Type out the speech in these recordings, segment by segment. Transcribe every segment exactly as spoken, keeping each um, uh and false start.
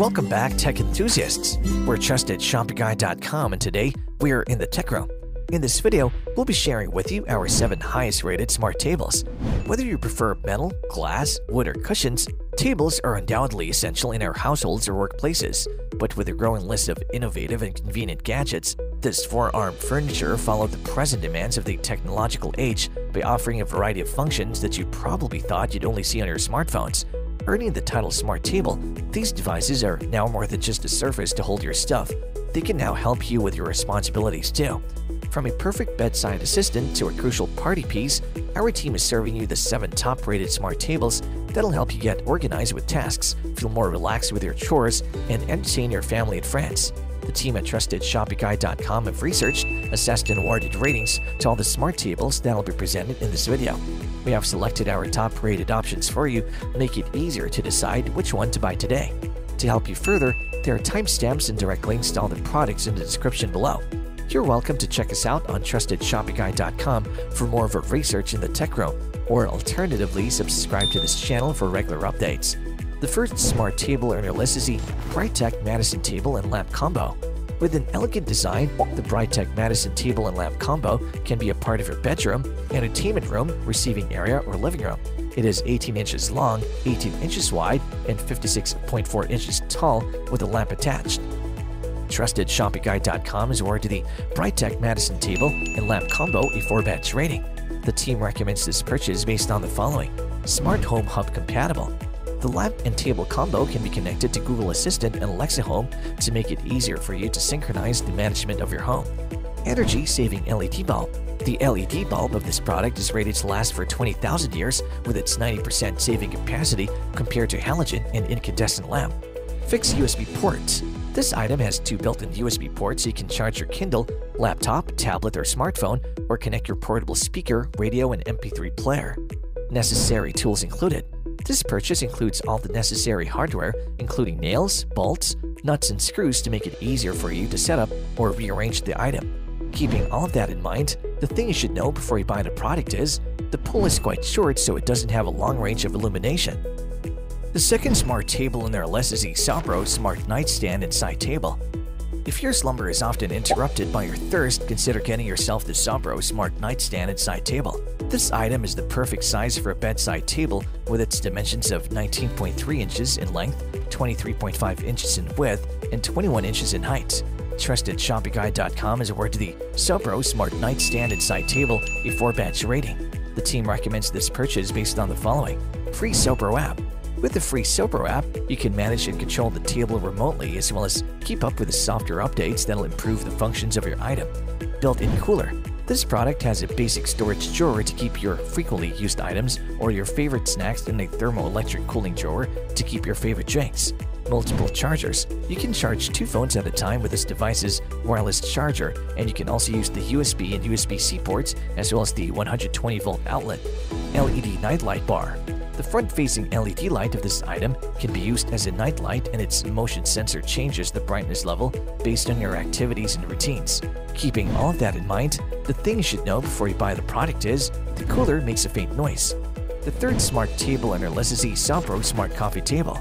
Welcome back, tech enthusiasts. We're Trusted Shopping Guide dot com, and today we're in the tech room. In this video, we'll be sharing with you our seven highest rated smart tables. Whether you prefer metal, glass, wood, or cushions, tables are undoubtedly essential in our households or workplaces. But with a growing list of innovative and convenient gadgets, this four-armed furniture followed the present demands of the technological age by offering a variety of functions that you probably thought you'd only see on your smartphones. Earning the title Smart Table, these devices are now more than just a surface to hold your stuff. They can now help you with your responsibilities too. From a perfect bedside assistant to a crucial party piece, our team is serving you the seven top-rated smart tables that'll help you get organized with tasks, feel more relaxed with your chores, and entertain your family and friends. The team at Trusted Shopping Guide dot com have researched, assessed, and awarded ratings to all the smart tables that'll be presented in this video. We have selected our top-rated options for you to make it easier to decide which one to buy today. To help you further, there are timestamps and direct links to all the products in the description below. You're welcome to check us out on Trusted Shopping Guide dot com for more of our research in the tech room, or alternatively, subscribe to this channel for regular updates. The first smart table on our list is the Brightech Madison Table and Lamp Combo. With an elegant design, the Brightech Madison Table and Lamp Combo can be a part of your bedroom, entertainment room, receiving area, or living room. It is eighteen inches long, eighteen inches wide, and fifty-six point four inches tall with a lamp attached. Trusted Shopping Guide dot com is awarded the Brightech Madison Table and Lamp Combo a four-batch rating. The team recommends this purchase based on the following: Smart Home Hub compatible. The lamp and table combo can be connected to Google Assistant and Alexa Home to make it easier for you to synchronize the management of your home. Energy-saving L E D bulb. The L E D bulb of this product is rated to last for twenty thousand years with its ninety percent saving capacity compared to halogen and incandescent lamp. Fixed U S B ports. This item has two built-in U S B ports so you can charge your Kindle, laptop, tablet, or smartphone, or connect your portable speaker, radio, and M P three player. Necessary tools included. This purchase includes all the necessary hardware, including nails, bolts, nuts, and screws to make it easier for you to set up or rearrange the item. Keeping all of that in mind, the thing you should know before you buy the product is the pole is quite short, so it doesn't have a long range of illumination. The second smart table in our list is the Sobro Smart Nightstand and Side Table. If your slumber is often interrupted by your thirst, consider getting yourself the Sobro Smart Nightstand and Side Table. This item is the perfect size for a bedside table with its dimensions of nineteen point three inches in length, twenty-three point five inches in width, and twenty-one inches in height. Trusted Shopping Guide dot com has awarded the Sobro Smart Nightstand and Side Table a four-batch rating. The team recommends this purchase based on the following: Free Sobro app. With the free Sobro app, you can manage and control the table remotely as well as keep up with the software updates that'll improve the functions of your item. Built-in cooler. This product has a basic storage drawer to keep your frequently used items or your favorite snacks in a thermoelectric cooling drawer to keep your favorite drinks. Multiple chargers. You can charge two phones at a time with this device's wireless charger, and you can also use the U S B and U S B C ports as well as the one hundred twenty volt outlet. L E D nightlight bar. The front-facing L E D light of this item can be used as a nightlight, and its motion sensor changes the brightness level based on your activities and routines. Keeping all of that in mind, the thing you should know before you buy the product is the cooler makes a faint noise. The third smart table on our list is the Sobro Smart Coffee Table.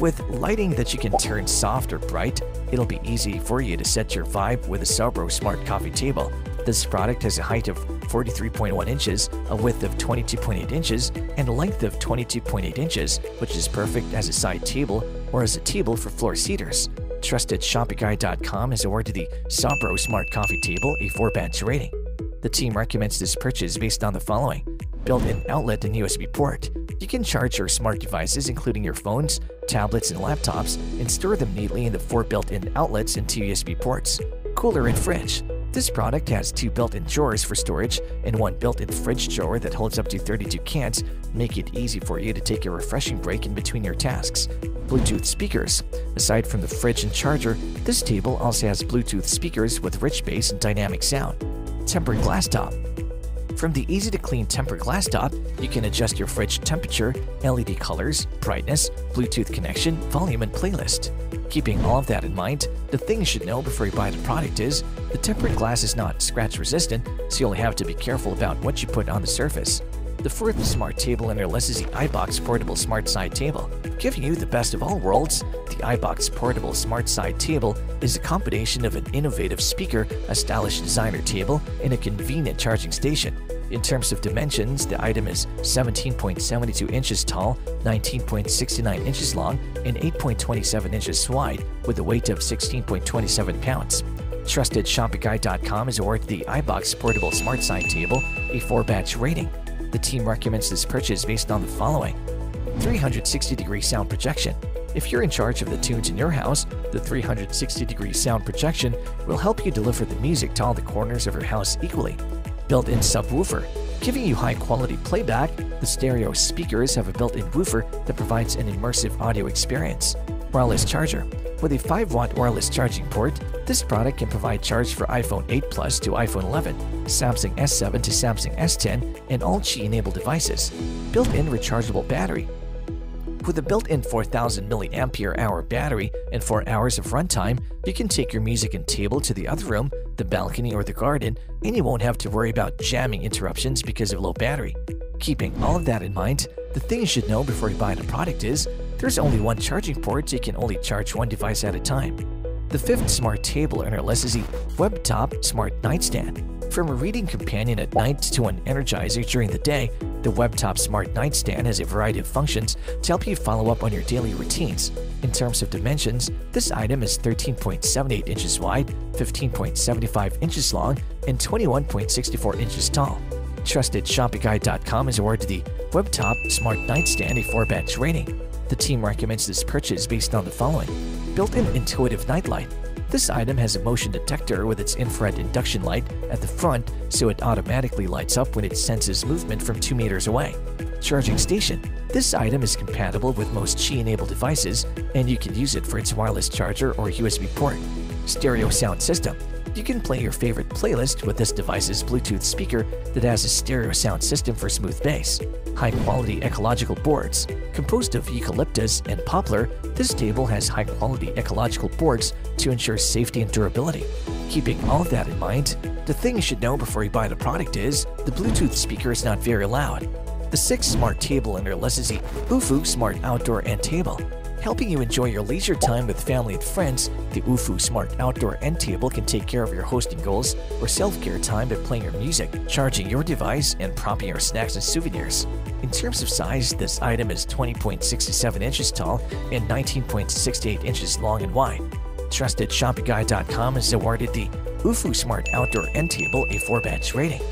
With lighting that you can turn soft or bright, it'll be easy for you to set your vibe with a Sobro Smart Coffee Table. This product has a height of forty-three point one inches, a width of twenty-two point eight inches, and a length of twenty-two point eight inches, which is perfect as a side table or as a table for floor seaters. Trusted Shopping Guide dot com has awarded the Sobro Smart Coffee Table a four-batch rating. The team recommends this purchase based on the following: built-in outlet and U S B port. You can charge your smart devices, including your phones, tablets, and laptops, and store them neatly in the four built-in outlets and two U S B ports. Cooler and fridge. This product has two built-in drawers for storage and one built-in fridge drawer that holds up to thirty-two cans, make it easy for you to take a refreshing break in between your tasks. Bluetooth speakers. Aside from the fridge and charger, this table also has Bluetooth speakers with rich bass and dynamic sound. Tempered glass top. From the easy-to-clean tempered glass top, you can adjust your fridge temperature, L E D colors, brightness, Bluetooth connection, volume, and playlist. Keeping all of that in mind, the thing you should know before you buy the product is the tempered glass is not scratch-resistant, so you'll have to be careful about what you put on the surface. the fourth smart table in our list is the iBox Portable Smart Side Table. Giving you the best of all worlds, the iBox Portable Smart Side Table is a combination of an innovative speaker, a stylish designer table, and a convenient charging station. In terms of dimensions, the item is seventeen point seven two inches tall, nineteen point six nine inches long, and eight point two seven inches wide, with a weight of sixteen point two seven pounds. Trusted Shopping Guide dot com has awarded the iBox Portable Smart Side Table a four-batch rating. The team recommends this purchase based on the following: three hundred sixty degree sound projection. If you're in charge of the tunes in your house, the three hundred sixty degree sound projection will help you deliver the music to all the corners of your house equally. Built-in subwoofer. Giving you high-quality playback, the stereo speakers have a built-in woofer that provides an immersive audio experience. Wireless charger. With a five watt wireless charging port, this product can provide charge for iPhone eight Plus to iPhone eleven, Samsung S seven to Samsung S ten, and all Qi-enabled devices. Built-in rechargeable battery. With a built-in four thousand milliamp hour battery and four hours of runtime, you can take your music and table to the other room, the balcony, or the garden, and you won't have to worry about jamming interruptions because of low battery. Keeping all of that in mind, the thing you should know before you buy the product is there's only one charging port, so you can only charge one device at a time. The fifth smart table on our list is the Webetop Smart Nightstand. From a reading companion at night to an energizer during the day, the Webetop Smart Nightstand has a variety of functions to help you follow up on your daily routines. In terms of dimensions, this item is thirteen point seven eight inches wide, fifteen point seven five inches long, and twenty-one point six four inches tall. Trusted Shopping Guide dot com has awarded the Webetop Smart Nightstand a four-batch rating. The team recommends this purchase based on the following: built-in intuitive nightlight. This item has a motion detector with its infrared induction light at the front, so it automatically lights up when it senses movement from two meters away. Charging station. This item is compatible with most Qi-enabled devices, and you can use it for its wireless charger or U S B port. Stereo sound system. You can play your favorite playlist with this device's Bluetooth speaker that has a stereo sound system for smooth bass. High-quality ecological boards. Composed of eucalyptus and poplar, this table has high-quality ecological boards to ensure safety and durability. Keeping all of that in mind, the thing you should know before you buy the product is the Bluetooth speaker is not very loud. The sixth smart table in our list is the Uuffoo Smart Outdoor End Table. Helping you enjoy your leisure time with family and friends, the Uuffoo Smart Outdoor End Table can take care of your hosting goals or self-care time by playing your music, charging your device, and propping your snacks and souvenirs. In terms of size, this item is twenty point six seven inches tall and nineteen point six eight inches long and wide. Trusted Shopping Guide dot com has awarded the Uuffoo Smart Outdoor End Table a four-batch rating.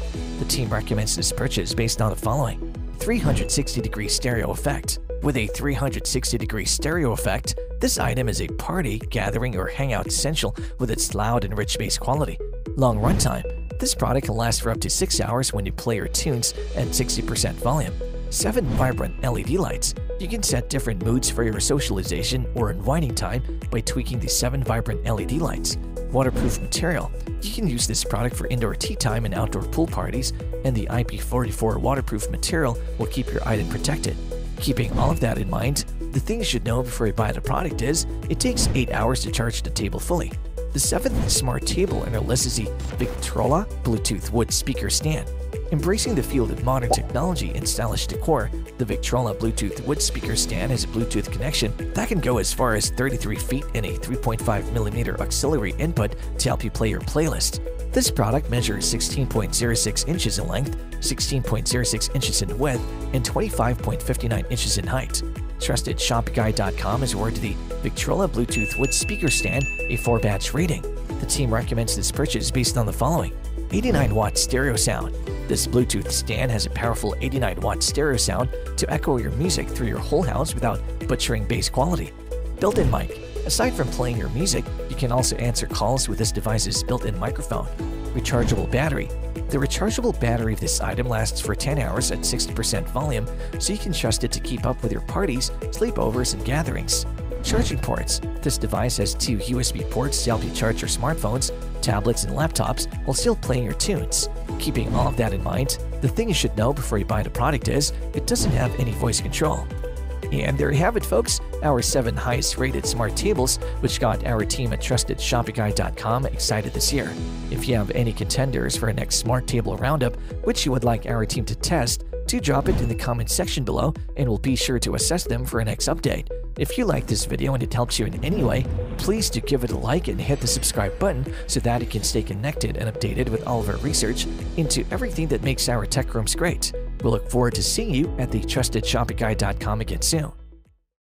The team recommends this purchase based on the following: three hundred sixty degree stereo effect. With a three hundred sixty degree stereo effect, this item is a party, gathering, or hangout essential with its loud and rich bass quality. Long runtime. This product can last for up to six hours when you play your tunes at sixty percent volume. seven vibrant L E D lights. You can set different moods for your socialization or unwinding time by tweaking the seven vibrant L E D lights. Waterproof material. You can use this product for indoor tea time and outdoor pool parties, and the I P four four waterproof material will keep your item protected. Keeping all of that in mind, the thing you should know before you buy the product is it takes eight hours to charge the table fully. The seventh smart table in our list is the Victrola Bluetooth Wood Speaker Stand. Embracing the field of modern technology and stylish decor, the Victrola Bluetooth Wood Speaker Stand has a Bluetooth connection that can go as far as thirty-three feet and a three point five millimeter auxiliary input to help you play your playlist. This product measures sixteen point zero six inches in length, sixteen point zero six inches in width, and twenty-five point five nine inches in height. Trusted Shopping Guide dot com has awarded the Victrola Bluetooth Wood Speaker Stand a four-batch rating. The team recommends this purchase based on the following: eighty-nine watt stereo sound. This Bluetooth stand has a powerful eighty-nine watt stereo sound to echo your music through your whole house without butchering bass quality. Built-in mic. Aside from playing your music, you can also answer calls with this device's built-in microphone. Rechargeable battery. The rechargeable battery of this item lasts for ten hours at sixty percent volume, so you can trust it to keep up with your parties, sleepovers, and gatherings. Charging ports. This device has two U S B ports to help you charge your smartphones, tablets, and laptops while still playing your tunes. Keeping all of that in mind, the thing you should know before you buy the product is it doesn't have any voice control. And there you have it, folks, our seven highest rated smart tables, which got our team at Trusted Shopping Guide dot com excited this year. If you have any contenders for our next smart table roundup, which you would like our team to test, to drop it in the comments section below, and we'll be sure to assess them for a next update. If you like this video and it helps you in any way, please do give it a like and hit the subscribe button so that you can stay connected and updated with all of our research into everything that makes our tech rooms great. We we'll look forward to seeing you at the trusted shopping guide dot com again soon.